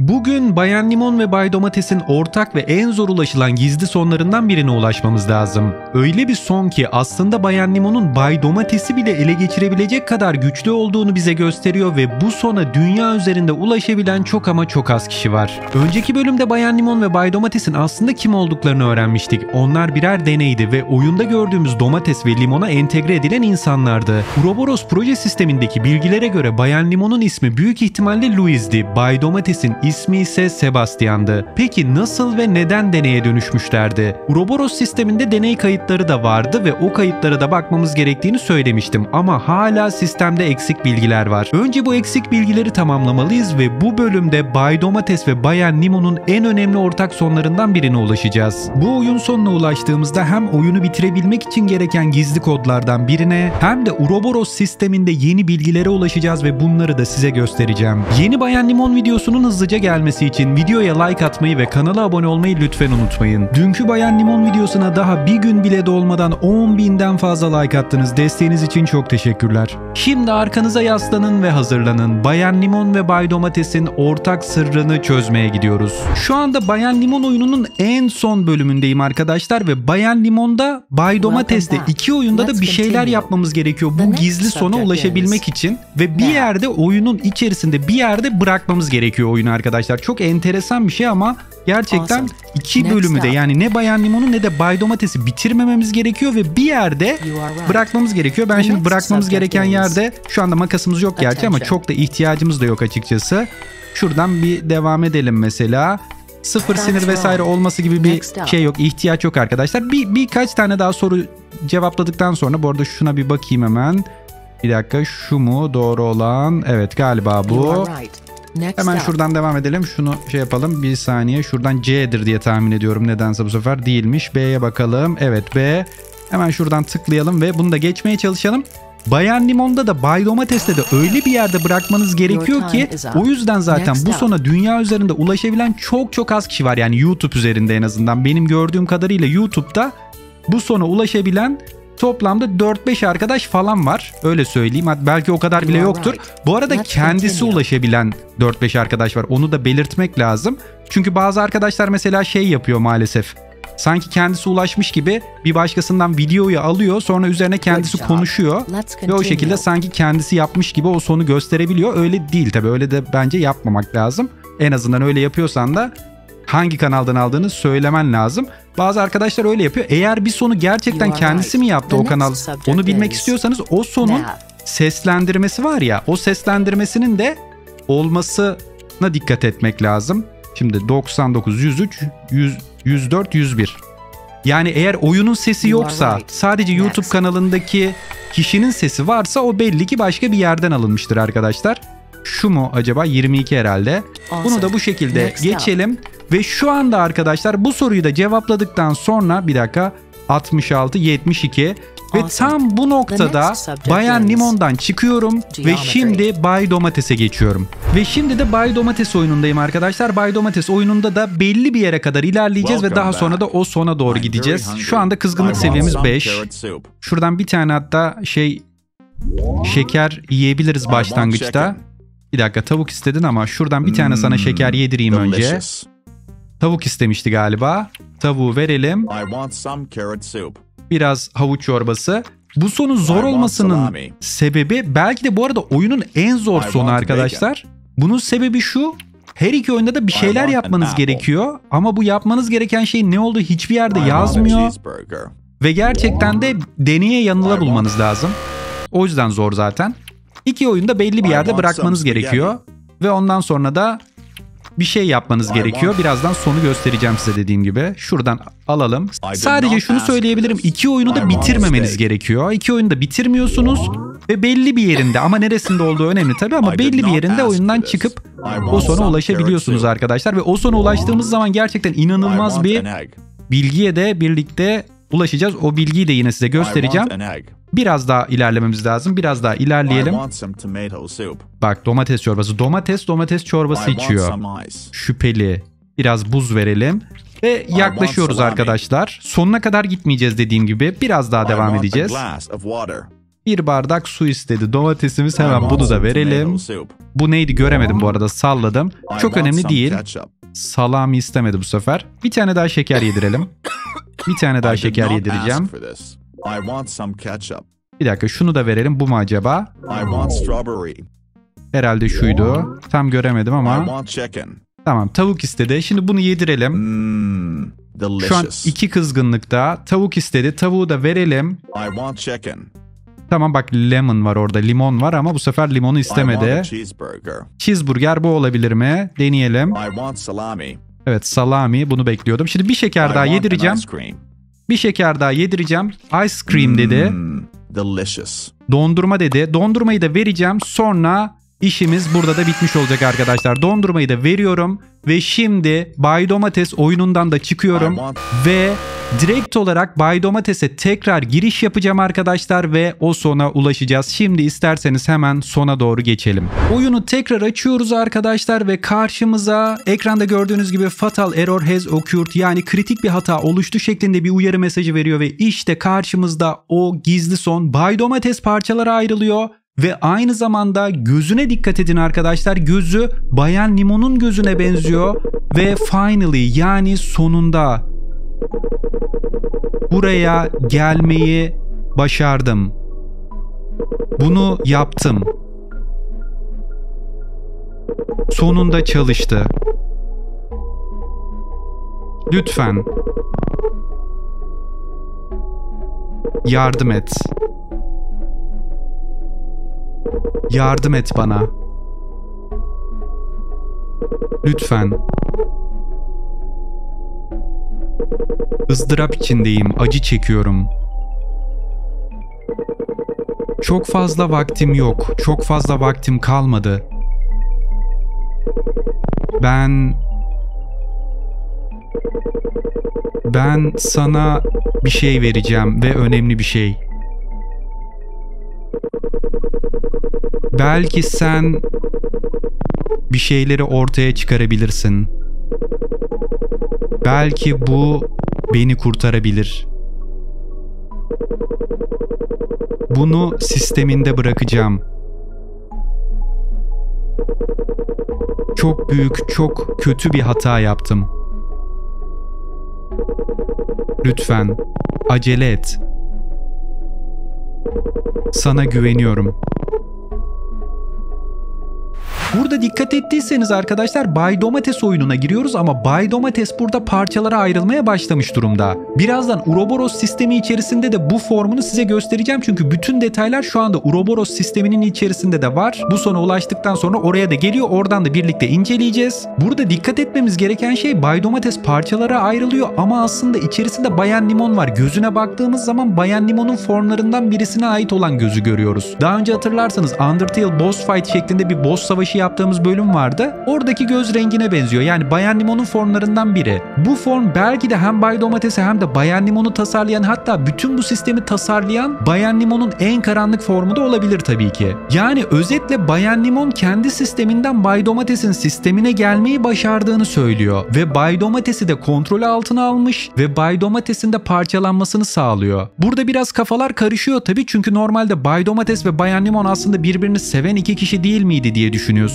Bugün Bayan Limon ve Bay Domates'in ortak ve en zor ulaşılan gizli sonlarından birine ulaşmamız lazım. Öyle bir son ki aslında Bayan Limon'un Bay Domates'i bile ele geçirebilecek kadar güçlü olduğunu bize gösteriyor ve bu sona dünya üzerinde ulaşabilen çok ama çok az kişi var. Önceki bölümde Bayan Limon ve Bay Domates'in aslında kim olduklarını öğrenmiştik. Onlar birer deneydi ve oyunda gördüğümüz domates ve limona entegre edilen insanlardı. Ouroboros proje sistemindeki bilgilere göre Bayan Limon'un ismi büyük ihtimalle Louise'di. Bay Domates'in İsmi ise Sebastian'dı. Peki nasıl ve neden deneye dönüşmüşlerdi? Ouroboros sisteminde deney kayıtları da vardı ve o kayıtlara da bakmamız gerektiğini söylemiştim ama hala sistemde eksik bilgiler var. Önce bu eksik bilgileri tamamlamalıyız ve bu bölümde Bay Domates ve Bayan Limon'un en önemli ortak sonlarından birine ulaşacağız. Bu oyun sonuna ulaştığımızda hem oyunu bitirebilmek için gereken gizli kodlardan birine hem de Ouroboros sisteminde yeni bilgilere ulaşacağız ve bunları da size göstereceğim. Yeni Bayan Limon videosunun hızlıca gelmesi için videoya like atmayı ve kanala abone olmayı lütfen unutmayın. Dünkü Bayan Limon videosuna daha bir gün bile dolmadan 10.000'den fazla like attınız. Desteğiniz için çok teşekkürler. Şimdi arkanıza yaslanın ve hazırlanın. Bayan Limon ve Bay Domates'in ortak sırrını çözmeye gidiyoruz. Şu anda Bayan Limon oyununun en son bölümündeyim arkadaşlar ve Bayan Limon'da, Bay Domates'te iki oyunda da bir şeyler yapmamız gerekiyor bu gizli sona ulaşabilmek için ve bir yerde oyunun içerisinde bir yerde bırakmamız gerekiyor oyunu arkadaşlar. Çok enteresan bir şey ama gerçekten iki bölümü de yani ne Bayan Limon'u ne de Bay Domates'i bitirmememiz gerekiyor ve bir yerde bırakmamız gerekiyor. Ben şimdi bırakmamız gereken yerde şu anda makasımız yok gerçi ama çok da ihtiyacımız da yok açıkçası. Şuradan bir devam edelim mesela. Sıfır sinir vesaire olması gibi bir şey yok. İhtiyaç yok arkadaşlar. Birkaç tane daha soru cevapladıktan sonra bu arada şuna bir bakayım hemen. Bir dakika şu mu doğru olan? Evet galiba bu. Hemen şuradan devam edelim. Şunu şey yapalım. Bir saniye. Şuradan C'dir diye tahmin ediyorum. Nedense bu sefer değilmiş. B'ye bakalım. Evet B. Hemen şuradan tıklayalım ve bunu da geçmeye çalışalım. Bayan Limon'da da Bay Domates'te de öyle bir yerde bırakmanız gerekiyor ki o yüzden zaten bu sona dünya üzerinde ulaşabilen çok çok az kişi var. Yani YouTube üzerinde en azından. Benim gördüğüm kadarıyla YouTube'da bu sona ulaşabilen toplamda 4-5 arkadaş falan var. Öyle söyleyeyim. Belki o kadar bile yoktur. Bu arada kendisi ulaşabilen 4-5 arkadaş var. Onu da belirtmek lazım. Çünkü bazı arkadaşlar mesela şey yapıyor maalesef. Sanki kendisi ulaşmış gibi bir başkasından videoyu alıyor. Sonra üzerine kendisi konuşuyor. Ve o şekilde sanki kendisi yapmış gibi o sonu gösterebiliyor. Öyle değil tabii. Öyle de bence yapmamak lazım. En azından öyle yapıyorsan da hangi kanaldan aldığını söylemen lazım. Bazı arkadaşlar öyle yapıyor. Eğer bir sonu gerçekten kendisi mi yaptı o kanal onu bilmek istiyorsanız o sonun seslendirmesi var ya o seslendirmesinin de olmasına dikkat etmek lazım. Şimdi 99, 103, 100, 104, 101. Yani eğer oyunun sesi yoksa sadece YouTube kanalındaki kişinin sesi varsa o belli ki başka bir yerden alınmıştır arkadaşlar. Şu mu acaba? 22 herhalde. Bunu da bu şekilde geçelim. Ve şu anda arkadaşlar bu soruyu da cevapladıktan sonra bir dakika 66, 72 ve tam bu noktada Bayan Limon'dan çıkıyorum ve şimdi Bay Domates'e geçiyorum. Ve şimdi de Bay Domates oyunundayım arkadaşlar. Bay Domates oyununda da belli bir yere kadar ilerleyeceğiz ve daha sonra da o sona doğru gideceğiz. Şu anda kızgınlık seviyemiz 5. Şuradan bir tane hatta şeker yiyebiliriz başlangıçta. Bir dakika tavuk istedin ama şuradan bir tane sana şeker yedireyim önce. Tavuk istemişti galiba. Tavuğu verelim. Biraz havuç çorbası. Bu sonun zor olmasının sebebi belki de bu arada oyunun en zor sonu arkadaşlar. Bunun sebebi şu. Her iki oyunda da bir şeyler yapmanız gerekiyor. Ama bu yapmanız gereken şey ne olduğu hiçbir yerde yazmıyor. Ve gerçekten de deneye yanılar bulmanız lazım. O yüzden zor zaten. İki oyunda belli bir yerde bırakmanız gerekiyor. Ve ondan sonra da bir şey yapmanız gerekiyor. Birazdan sonu göstereceğim size dediğim gibi. Şuradan alalım. Sadece şunu söyleyebilirim. İki oyunu da bitirmemeniz gerekiyor. İki oyunu da bitirmiyorsunuz. Ve belli bir yerinde ama neresinde olduğu önemli tabii ama belli bir yerinde oyundan çıkıp o sona ulaşabiliyorsunuz arkadaşlar. Ve o sona ulaştığımız zaman gerçekten inanılmaz bir bilgiye de birlikte ulaşacağız. O bilgiyi de yine size göstereceğim. Biraz daha ilerlememiz lazım. Biraz daha ilerleyelim. Bak domates çorbası. Domates çorbası içiyor. Şüpheli. Biraz buz verelim. Ve yaklaşıyoruz arkadaşlar. Sonuna kadar gitmeyeceğiz dediğim gibi. Biraz daha devam edeceğiz. Bir bardak su istedi domatesimiz, hemen bunu da verelim. Bu neydi göremedim bu arada, salladım. Çok önemli değil. Salami istemedi bu sefer. Bir tane daha şeker yedirelim. Bir tane daha şeker yedireceğim. Bir dakika şunu da verelim, bu mu acaba? Herhalde şuydu. Tam göremedim ama. Tamam, tavuk istedi. Şimdi bunu yedirelim. Şu an iki kızgınlıkta. Tavuk istedi. Tavuğu da verelim. Tamam bak, lemon var orada. Limon var ama bu sefer limonu istemedi. Cheeseburger bu olabilir mi? Deneyelim. Evet, salami. Bunu bekliyordum. Şimdi bir şeker daha yedireceğim. Bir şeker daha yedireceğim. Ice cream dedi. Dondurma dedi. Dondurmayı da vereceğim. Sonra... İşimiz burada da bitmiş olacak arkadaşlar. Dondurmayı da veriyorum ve şimdi Bay Domates oyunundan da çıkıyorum ve direkt olarak Bay Domates'e tekrar giriş yapacağım arkadaşlar ve o sona ulaşacağız. Şimdi isterseniz hemen sona doğru geçelim. Oyunu tekrar açıyoruz arkadaşlar ve karşımıza ekranda gördüğünüz gibi "Fatal error has occurred", yani kritik bir hata oluştu şeklinde bir uyarı mesajı veriyor ve işte karşımızda o gizli son. Bay Domates parçalara ayrılıyor. Ve aynı zamanda gözüne dikkat edin arkadaşlar. Gözü Bayan Limon'un gözüne benziyor. Ve finally, yani sonunda buraya gelmeyi başardım. Bunu yaptım. Sonunda çalıştı. Lütfen yardım et. Yardım et bana. Lütfen. Izdırap içindeyim, acı çekiyorum. Çok fazla vaktim yok, çok fazla vaktim kalmadı. Ben sana bir şey vereceğim ve önemli bir şey. Belki sen bir şeyleri ortaya çıkarabilirsin. Belki bu beni kurtarabilir. Bunu sisteminde bırakacağım. Çok büyük, çok kötü bir hata yaptım. Lütfen acele et. Sana güveniyorum. Burada dikkat ettiyseniz arkadaşlar Bay Domates oyununa giriyoruz ama Bay Domates burada parçalara ayrılmaya başlamış durumda. Birazdan Ouroboros sistemi içerisinde de bu formunu size göstereceğim çünkü bütün detaylar şu anda Ouroboros sisteminin içerisinde de var. Bu sona ulaştıktan sonra oraya da geliyor, oradan da birlikte inceleyeceğiz. Burada dikkat etmemiz gereken şey Bay Domates parçalara ayrılıyor ama aslında içerisinde Bayan Limon var. Gözüne baktığımız zaman Bayan Limon'un formlarından birisine ait olan gözü görüyoruz. Daha önce hatırlarsanız Undertale boss fight şeklinde bir boss savaşı yaptığımız bölüm vardı. Oradaki göz rengine benziyor. Yani Bayan Limon'un formlarından biri. Bu form belki de hem Bay Domates'i hem de Bayan Limon'u tasarlayan, hatta bütün bu sistemi tasarlayan Bayan Limon'un en karanlık formu da olabilir tabii ki. Yani özetle Bayan Limon kendi sisteminden Bay Domates'in sistemine gelmeyi başardığını söylüyor. Ve Bay Domates'i de kontrolü altına almış ve Bay Domates'in de parçalanmasını sağlıyor. Burada biraz kafalar karışıyor tabii çünkü normalde Bay Domates ve Bayan Limon aslında birbirini seven iki kişi değil miydi diye düşünüyorsun.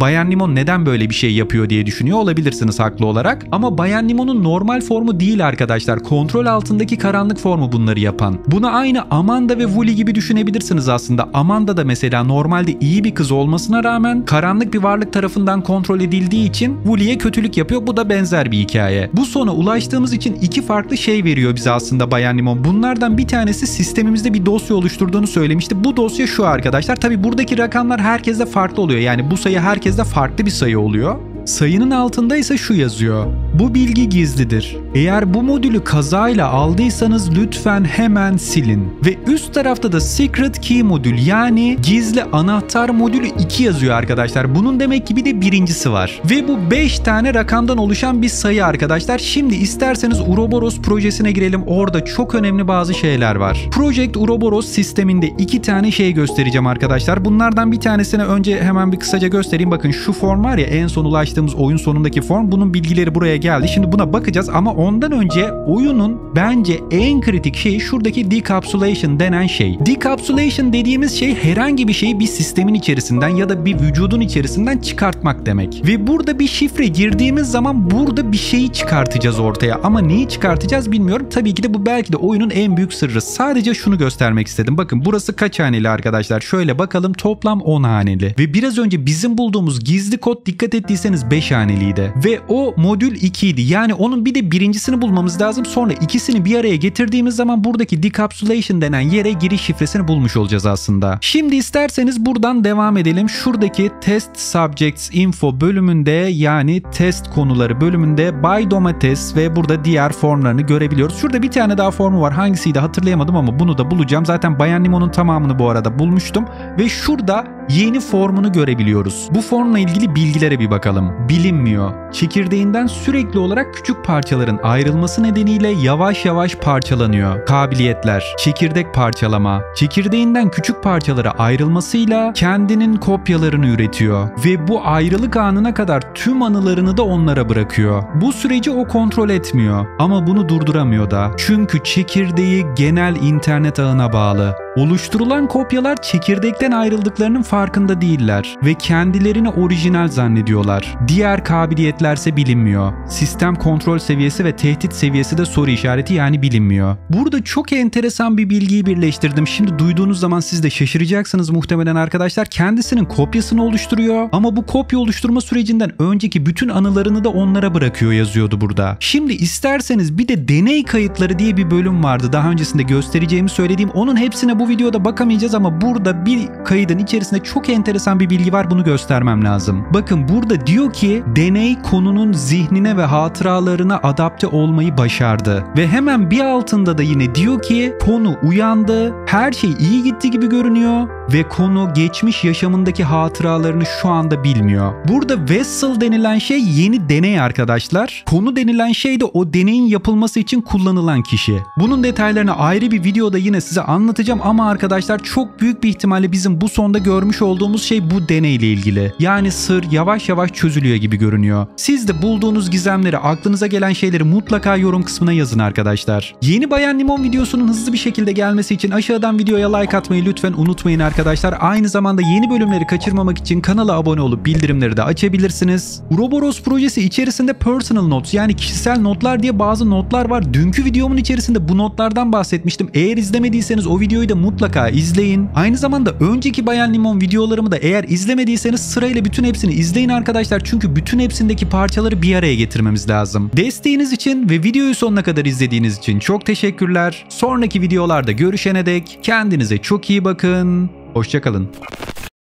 Bayan Limon neden böyle bir şey yapıyor diye düşünüyor olabilirsiniz haklı olarak. Ama Bayan Limon'un normal formu değil arkadaşlar. Kontrol altındaki karanlık formu bunları yapan. Buna aynı Amanda ve Vuli gibi düşünebilirsiniz aslında. Amanda da mesela normalde iyi bir kız olmasına rağmen karanlık bir varlık tarafından kontrol edildiği için Vuli'ye kötülük yapıyor. Bu da benzer bir hikaye. Bu sona ulaştığımız için iki farklı şey veriyor bize aslında Bayan Limon. Bunlardan bir tanesi sistemimizde bir dosya oluşturduğunu söylemişti. Bu dosya şu arkadaşlar. Tabi buradaki rakamlar herkeste farklı oluyor. Yani bu sayı herkeste farklı bir sayı oluyor. Sayının altında ise şu yazıyor. Bu bilgi gizlidir. Eğer bu modülü kazayla aldıysanız lütfen hemen silin. Ve üst tarafta da Secret Key modül, yani gizli anahtar modülü 2 yazıyor arkadaşlar. Bunun demek ki bir de birincisi var. Ve bu 5 tane rakamdan oluşan bir sayı arkadaşlar. Şimdi isterseniz Ouroboros projesine girelim. Orada çok önemli bazı şeyler var. Project Ouroboros sisteminde 2 tane şey göstereceğim arkadaşlar. Bunlardan bir tanesini önce hemen bir kısaca göstereyim. Bakın şu form var ya, en son ulaştığımız ulaştığımız oyun sonundaki form. Bunun bilgileri buraya geldi. Şimdi buna bakacağız ama ondan önce oyunun bence en kritik şeyi şuradaki decapsulation denen şey. Decapsulation dediğimiz şey herhangi bir şeyi bir sistemin içerisinden ya da bir vücudun içerisinden çıkartmak demek. Ve burada bir şifre girdiğimiz zaman burada bir şeyi çıkartacağız ortaya. Ama neyi çıkartacağız bilmiyorum. Tabii ki de bu belki de oyunun en büyük sırrı. Sadece şunu göstermek istedim. Bakın burası kaç haneli arkadaşlar? Şöyle bakalım, toplam 10 haneli. Ve biraz önce bizim bulduğumuz gizli kod dikkat ettiyseniz 5 haneliydi. Ve o modül 2 idi. Yani onun bir de birincisini bulmamız lazım. Sonra ikisini bir araya getirdiğimiz zaman buradaki decapsulation denen yere giriş şifresini bulmuş olacağız aslında. Şimdi isterseniz buradan devam edelim. Şuradaki test subjects info bölümünde, yani test konuları bölümünde Bay Domates ve burada diğer formlarını görebiliyoruz. Şurada bir tane daha formu var. Hangisiydi hatırlayamadım ama bunu da bulacağım. Zaten Bayan Limon'un tamamını bu arada bulmuştum. Ve şurada yeni formunu görebiliyoruz. Bu formla ilgili bilgilere bir bakalım. Bilinmiyor. Çekirdeğinden sürekli olarak küçük parçaların ayrılması nedeniyle yavaş yavaş parçalanıyor. Kabiliyetler. Çekirdek parçalama. Çekirdeğinden küçük parçalara ayrılmasıyla kendinin kopyalarını üretiyor. Ve bu ayrılık anına kadar tüm anılarını da onlara bırakıyor. Bu süreci o kontrol etmiyor. Ama bunu durduramıyor da. Çünkü çekirdeği genel internet ağına bağlı. Oluşturulan kopyalar çekirdekten ayrıldıklarının farkında değiller ve kendilerini orijinal zannediyorlar. Diğer kabiliyetlerse bilinmiyor. Sistem kontrol seviyesi ve tehdit seviyesi de soru işareti, yani bilinmiyor. Burada çok enteresan bir bilgiyi birleştirdim. Şimdi duyduğunuz zaman siz de şaşıracaksınız muhtemelen arkadaşlar. Kendisinin kopyasını oluşturuyor ama bu kopya oluşturma sürecinden önceki bütün anılarını da onlara bırakıyor yazıyordu burada. Şimdi isterseniz bir de deney kayıtları diye bir bölüm vardı. Daha öncesinde göstereceğimi söylediğim, onun hepsine bu videoda bakamayacağız ama burada bir kaydın içerisinde çok enteresan bir bilgi var, bunu göstermem lazım. Bakın burada diyor ki deney konunun zihnine ve hatıralarına adapte olmayı başardı. Ve hemen bir altında da yine diyor ki konu uyandı, her şey iyi gitti gibi görünüyor ve konu geçmiş yaşamındaki hatıralarını şu anda bilmiyor. Burada vessel denilen şey yeni deney arkadaşlar. Konu denilen şey de o deneyin yapılması için kullanılan kişi. Bunun detaylarını ayrı bir videoda yine size anlatacağım ama arkadaşlar çok büyük bir ihtimalle bizim bu sonda görmüş olduğumuz şey bu deneyle ilgili. Yani sır yavaş yavaş çözülüyor gibi görünüyor. Siz de bulduğunuz gizemleri, aklınıza gelen şeyleri mutlaka yorum kısmına yazın arkadaşlar. Yeni Bayan Limon videosunun hızlı bir şekilde gelmesi için aşağıdan videoya like atmayı lütfen unutmayın arkadaşlar. Aynı zamanda yeni bölümleri kaçırmamak için kanala abone olup bildirimleri de açabilirsiniz. Ouroboros projesi içerisinde personal notes, yani kişisel notlar diye bazı notlar var. Dünkü videomun içerisinde bu notlardan bahsetmiştim. Eğer izlemediyseniz o videoyu da mutlaka izleyin. Aynı zamanda önceki Bayan Limon videolarımı da eğer izlemediyseniz sırayla bütün hepsini izleyin arkadaşlar. Çünkü bütün hepsindeki parçaları bir araya getirmemiz lazım. Desteğiniz için ve videoyu sonuna kadar izlediğiniz için çok teşekkürler. Sonraki videolarda görüşene dek kendinize çok iyi bakın. Hoşça kalın.